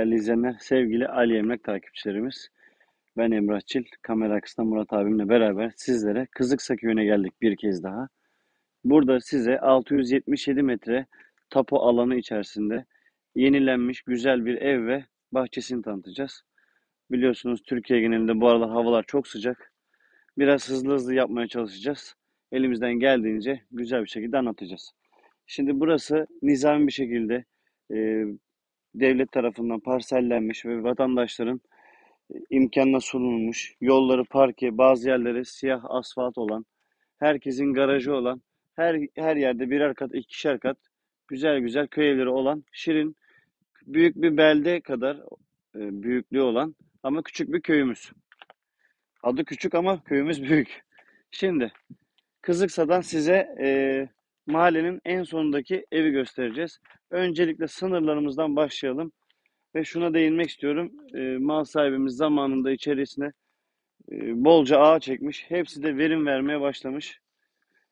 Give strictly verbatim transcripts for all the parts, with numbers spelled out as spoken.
Değerli izleyenler, sevgili Ali Emlak takipçilerimiz, ben Emrah Çil, kamera arkasında Murat abimle beraber sizlere Kızıksa köyüne geldik bir kez daha. Burada size altı yüz yetmiş yedi metre tapu alanı içerisinde yenilenmiş güzel bir ev ve bahçesini tanıtacağız. Biliyorsunuz Türkiye genelinde bu aralar havalar çok sıcak. Biraz hızlı hızlı yapmaya çalışacağız. Elimizden geldiğince güzel bir şekilde anlatacağız. Şimdi burası nizami bir şekilde e, devlet tarafından parsellenmiş ve vatandaşların imkanına sunulmuş, yolları parke, bazı yerleri siyah asfalt olan, herkesin garajı olan, her her yerde birer kat, ikişer kat güzel güzel köy evleri olan, şirin, büyük bir belde kadar e, büyüklüğü olan ama küçük bir köyümüz. Adı küçük ama köyümüz büyük. Şimdi Kızıksa'dan size e, mahallenin en sonundaki evi göstereceğiz. Öncelikle sınırlarımızdan başlayalım. Ve şuna değinmek istiyorum. E, mal sahibimiz zamanında içerisine e, bolca ağa çekmiş. Hepsi de verim vermeye başlamış.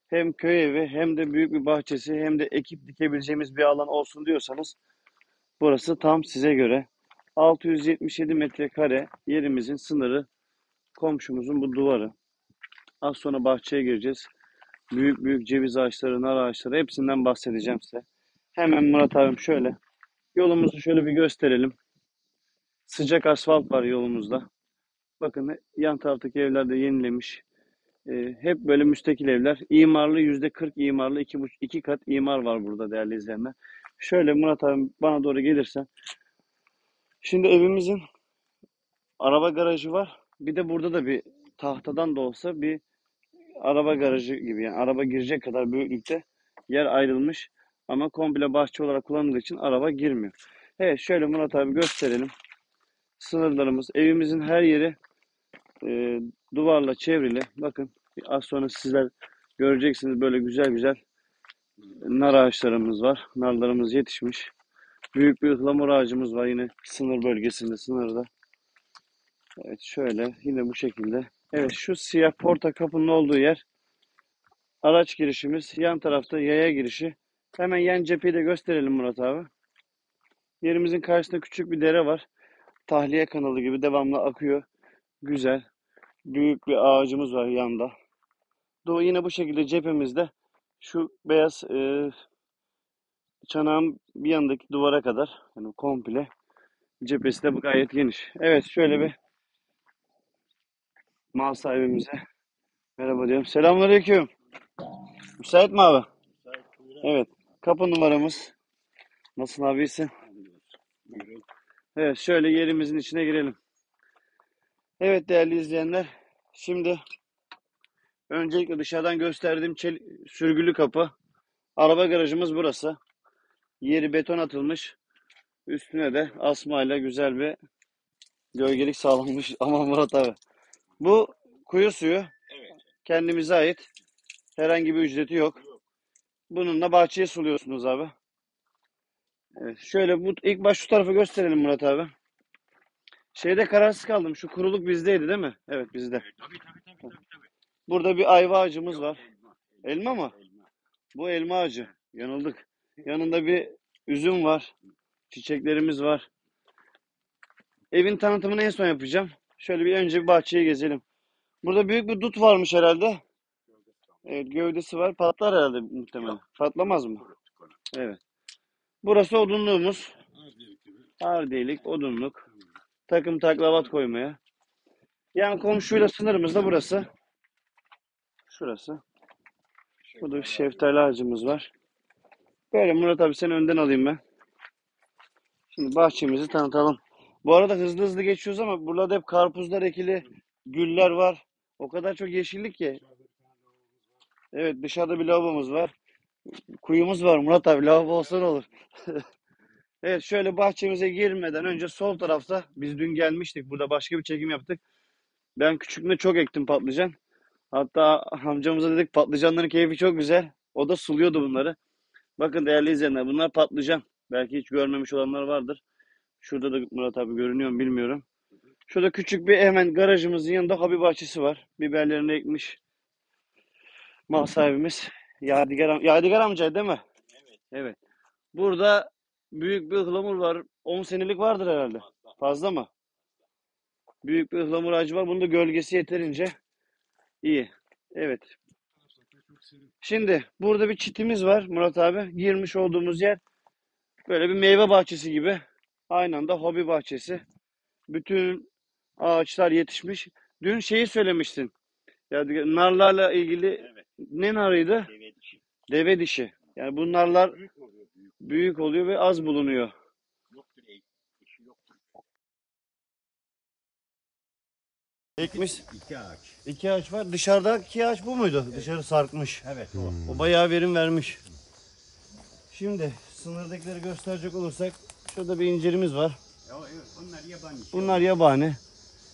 Hem köy evi hem de büyük bir bahçesi hem de ekip dikebileceğimiz bir alan olsun diyorsanız burası tam size göre. altı yüz yetmiş yedi metrekare yerimizin sınırı komşumuzun bu duvarı. Az sonra bahçeye gireceğiz. Büyük büyük ceviz ağaçları, nar ağaçları, hepsinden bahsedeceğim size. Hemen Murat abim şöyle. Yolumuzu şöyle bir gösterelim. Sıcak asfalt var yolumuzda. Bakın yan taraftaki evler de yenilemiş. Ee, hep böyle müstakil evler. İmarlı yüzde kırk imarlı, iki, iki kat imar var burada değerli izleyenler. Şöyle Murat abim bana doğru gelirse. Şimdi evimizin araba garajı var. Bir de burada da bir tahtadan da olsa bir araba garajı gibi, yani araba girecek kadar büyüklükte yer ayrılmış. Ama komple bahçe olarak kullanıldığı için araba girmiyor. Evet, şöyle Murat abi gösterelim. Sınırlarımız, evimizin her yeri e, duvarla çevrili. Bakın az sonra sizler göreceksiniz, böyle güzel güzel nar ağaçlarımız var. Narlarımız yetişmiş. Büyük bir ıhlamur ağacımız var yine sınır bölgesinde, sınırda. Evet, şöyle yine bu şekilde. Evet, şu siyah porta kapının olduğu yer araç girişimiz. Yan tarafta yaya girişi. Hemen yan cepheyi de gösterelim Murat abi. Yerimizin karşısında küçük bir dere var. Tahliye kanalı gibi devamlı akıyor. Güzel. Büyük bir ağacımız var yanda. Doğu yine bu şekilde cephemizde şu beyaz e, çanağın bir yandaki duvara kadar. Yani komple cephesi de bu gayet geniş. Evet, şöyle bir mal sahibimize merhaba diyorum. Selamünaleyküm. Müsait mi abi? Evet. Kapı numaramız. Nasılsın abi, iyisin? Evet, şöyle yerimizin içine girelim. Evet değerli izleyenler. Şimdi öncelikle dışarıdan gösterdiğim çel sürgülü kapı. Araba garajımız burası. Yeri beton atılmış. Üstüne de asmayla güzel bir gölgelik sağlanmış. Aman Murat abi. Bu kuyu suyu. Evet. Kendimize ait. Herhangi bir ücreti yok. Bununla bahçeye suluyorsunuz abi. Evet, şöyle bu ilk baş şu tarafı gösterelim Murat abi. Şeyde kararsız kaldım. Şu kuruluk bizdeydi değil mi? Evet, bizde. Evet, tabii, tabii, tabii, tabii, tabii. Burada bir ayva ağacımız yok, var. Elma, elma mı? Elma. Bu elma ağacı. Yanıldık. Yanında bir üzüm var. Çiçeklerimiz var. Evin tanıtımını en son yapacağım. Şöyle bir önce bir bahçeye gezelim. Burada büyük bir dut varmış herhalde. Evet, gövdesi var. Patlar herhalde muhtemelen. Yok. Patlamaz mı? Evet. Burası odunluğumuz. Ardiyelik, odunluk. Takım taklavat koymaya. Yani komşuyla sınırımızda burası. Şurası. Burada bir şeftali ağacımız var. Böyle Murat abi, seni önden alayım ben. Şimdi bahçemizi tanıtalım. Bu arada hızlı hızlı geçiyoruz ama burada hep karpuzlar ekili, güller var. O kadar çok yeşillik ki. Evet, dışarıda bir lavabomuz var. Kuyumuz var Murat abi, lavabo olsa ne olur. Evet, şöyle bahçemize girmeden önce sol tarafta biz dün gelmiştik. Burada başka bir çekim yaptık. Ben küçüklüğümde çok ektim patlıcan. Hatta amcamıza dedik patlıcanların keyfi çok güzel. O da suluyordu bunları. Bakın değerli izleyenler, bunlar patlıcan. Belki hiç görmemiş olanlar vardır. Şurada da Murat abi görünüyor mu bilmiyorum. Şurada küçük bir hemen garajımızın yanında hobi bahçesi var. Biberlerini ekmiş. Mal sahibimiz Yadigar, am Yadigar amca değil mi? Evet. Evet. Burada büyük bir ıhlamur var. on senelik vardır herhalde. Fazla mı? Büyük bir ıhlamur ağacı var. Bunun da gölgesi yeterince iyi. Evet. Şimdi burada bir çitimiz var Murat abi. Girmiş olduğumuz yer böyle bir meyve bahçesi gibi. Aynı anda hobi bahçesi. Bütün ağaçlar yetişmiş. Dün şeyi söylemiştin. Yani narlarla ilgili, evet. Ne narıydı? Deve dişi. Deve dişi. Yani bu narlar büyük oluyor, büyük. büyük oluyor ve az bulunuyor. Yoktur, ey, dişi yoktur. Ekmiş. İki ağaç. İki ağaç var. Dışarıdaki ağaç bu muydu? Evet. Dışarı sarkmış. Evet. O. Hmm. O bayağı verim vermiş. Şimdi sınırdakileri gösterecek olursak şurada bir incirimiz var. Ya, evet. Bunlar yabani. Bunlar yabani.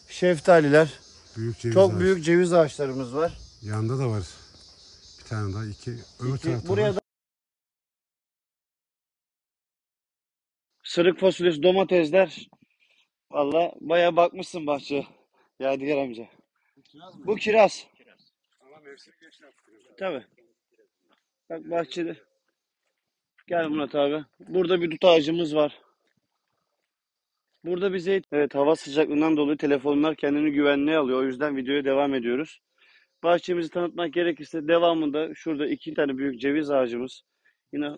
Şeftaliler. Büyük ceviz Çok ağaç. büyük ceviz ağaçlarımız var. Yanda da var. Bir tane daha. iki. Öbür iki buraya da sırık fasulyesi, domatesler. Valla bayağı bakmışsın bahçeye Yadigar amca. Bu kiraz mı? Bu kiraz. kiraz. Ama mevsimi geç yaptık. Tabii. Bak bahçede. Gel Murat abi. Burada bir dut ağacımız var. Burada bir zeytin. Evet, hava sıcaklığından dolayı telefonlar kendini güvenliğe alıyor. O yüzden videoya devam ediyoruz. Bahçemizi tanıtmak gerekirse devamında şurada iki tane büyük ceviz ağacımız. Yine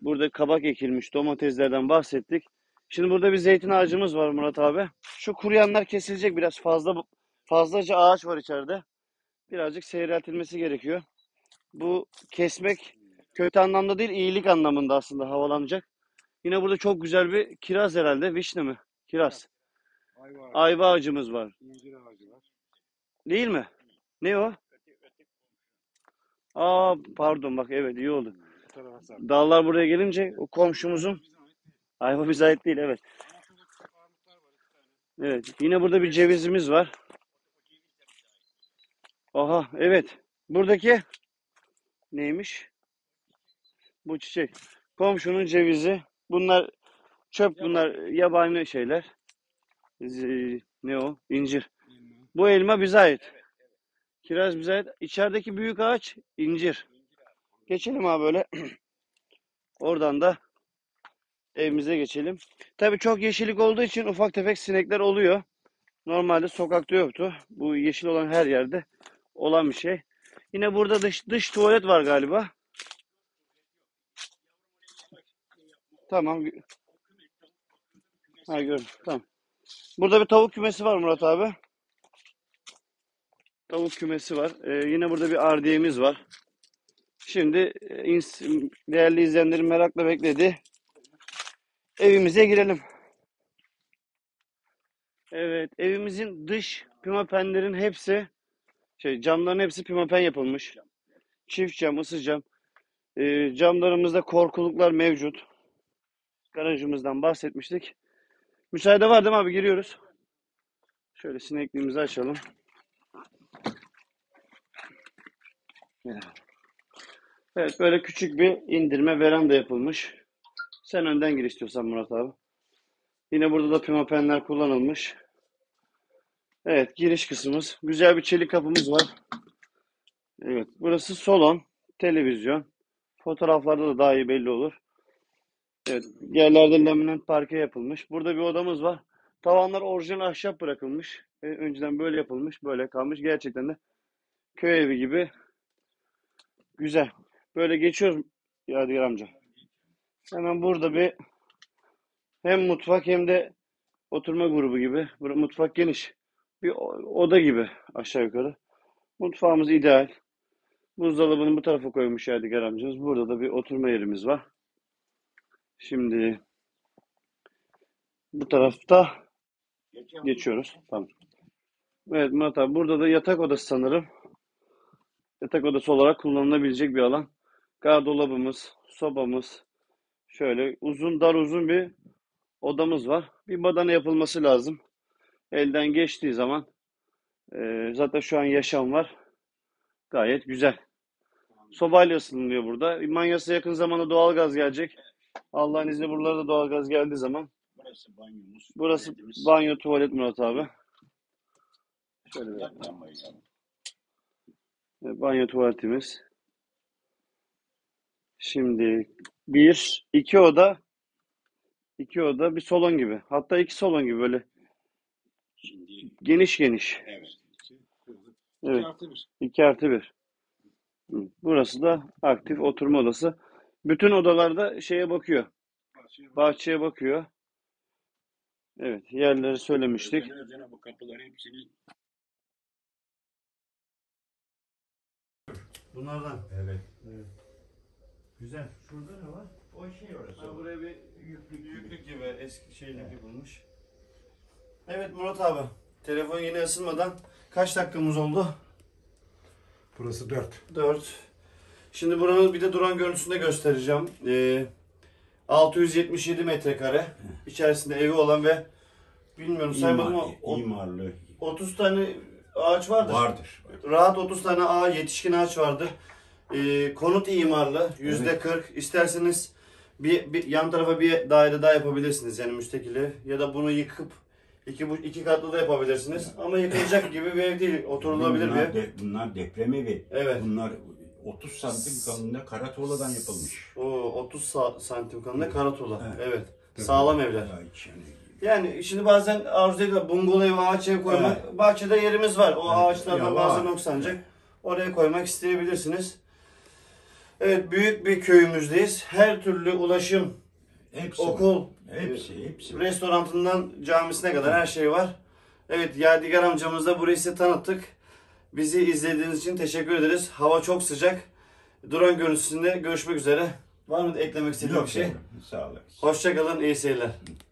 burada kabak ekilmiş, domateslerden bahsettik. Şimdi burada bir zeytin ağacımız var Murat abi. Şu kuruyanlar kesilecek, biraz fazla fazlaca ağaç var içeride. Birazcık seyreltilmesi gerekiyor. Bu kesmek kötü anlamda değil, iyilik anlamında aslında havalanacak. Yine burada çok güzel bir kiraz herhalde, vişne mi? Kiraz. Ayva, Ayva ağacımız var. İncir ağacı var. Değil mi? Ne o? Aa pardon, bak evet iyi oldu. Dallar buraya gelince o komşumuzun. Ayva bize ait değil, evet. Evet, yine burada bir cevizimiz var. Aha evet. Buradaki neymiş? Bu çiçek. Komşunun cevizi. Bunlar çöp, bunlar yabani şeyler. Ne o? İncir. Bu elma bize ait. Kiraz bize ait. İçerideki büyük ağaç incir. Geçelim abi böyle. Oradan da evimize geçelim. Tabii çok yeşillik olduğu için ufak tefek sinekler oluyor. Normalde sokakta yoktu. Bu yeşil olan her yerde olan bir şey. Yine burada dış, dış tuvalet var galiba. Tamam. Ha, gördüm. Tamam. Burada bir tavuk kümesi var Murat abi. Tavuk kümesi var. Ee, yine burada bir ardiyemiz var. Şimdi değerli izleyenlerin merakla beklediği evimize girelim. Evet, evimizin dış pimapenlerin hepsi, şey camların hepsi pimapen yapılmış. Çift cam, ıssız cam. Ee, camlarımızda korkuluklar mevcut. Garajımızdan bahsetmiştik. Müsaade var değil mi abi? Giriyoruz. Şöyle sinekliğimizi açalım. Evet, böyle küçük bir indirme veranda yapılmış. Sen önden gir istiyorsan Murat abi. Yine burada da pimapenler kullanılmış. Evet, giriş kısmımız. Güzel bir çelik kapımız var. Evet, burası salon, televizyon. Fotoğraflarda da daha iyi belli olur. Evet, yerlerde laminat parke yapılmış. Burada bir odamız var. Tavanlar orijinal ahşap bırakılmış. E, önceden böyle yapılmış, böyle kalmış. Gerçekten de köy evi gibi. Güzel. Böyle geçiyorum Yadigar amca. Hemen burada bir hem mutfak hem de oturma grubu gibi. Burada mutfak geniş. Bir oda gibi aşağı yukarı. Mutfağımız ideal. Buzdolabını bu tarafa koymuş Yadigar amcamız. Burada da bir oturma yerimiz var. Şimdi bu tarafta geçiyoruz. Tamam. Evet Murat abi, burada da yatak odası sanırım. Yatak odası olarak kullanılabilecek bir alan. Gardolabımız, sobamız. Şöyle uzun, dar uzun bir odamız var. Bir badana yapılması lazım. Elden geçtiği zaman e, zaten şu an yaşam var. Gayet güzel. Sobayla ısınılıyor burada. Manyas'a yakın zamanda doğalgaz gelecek. Allah'ın izniyle buralara da doğalgaz geldiği zaman. Burası banyomuz. Burası banyo, tuvalet Murat abi. Şöyle bir banyo tuvaletimiz. Şimdi bir, iki oda, İki oda bir salon gibi. Hatta iki salon gibi böyle. Şimdi, geniş geniş. Evet. İki, evet. iki artı bir. İki artı bir. Burası da aktif oturma odası. Bütün odalarda şeye bakıyor. Bahçeye, Bahçeye bakıyor. Evet, yerleri söylemiştik. Özel özel bu kapıları hepsini... Bunlardan. Evet. Evet. Güzel. Şurada ne var? O şey orası. Ha, buraya bir yüklük, yüklük gibi eski şeylik evet. Yapılmış. Evet Murat abi. Telefon yeni ısınmadan kaç dakikamız oldu? Burası dört. dört. Şimdi buranın bir de duran görüntüsünü de göstereceğim. Ee, altı yüz yetmiş yedi metrekare. İçerisinde evi olan ve bilmiyorum saymadım ama imarlı. otuz tane ağaç vardır. Vardır. Rahat otuz tane ağaç, yetişkin ağaç vardır. Ee, konut imarlı. yüzde kırk. Evet. İsterseniz bir, bir yan tarafa bir daire daha yapabilirsiniz. Yani müstakili. Ya da bunu yıkıp iki, iki katlı da yapabilirsiniz. Evet. Ama yıkılacak gibi bir ev değil. Oturulabilir bunlar bir ev. De, bunlar deprem evi. Evet. Bunlar otuz santim kalınlığında Karatoğlu'dan yapılmış. O otuz santim kalınlığında Karatoğlu. Evet. Evet. Evet. Sağlam evler. Yani şimdi bazen arzu ediyorlar bungalov ev, ağaç ev koymak. Evet. Bahçede yerimiz var. O evet. Ağaçlardan bazen noksanacak. Evet. Oraya koymak isteyebilirsiniz. Evet, büyük bir köyümüzdeyiz. Her türlü ulaşım, hepsi okul, hepsi, hepsi. Restoranından camisine kadar her şey var. Evet, Yadigar amcamız da burayı size tanıttık. Bizi izlediğiniz için teşekkür ederiz. Hava çok sıcak. Duran görüntüsünde görüşmek üzere. Var mı eklemek istediğiniz bir şey? Sağ olun. Hoşça kalın, iyi seyirler.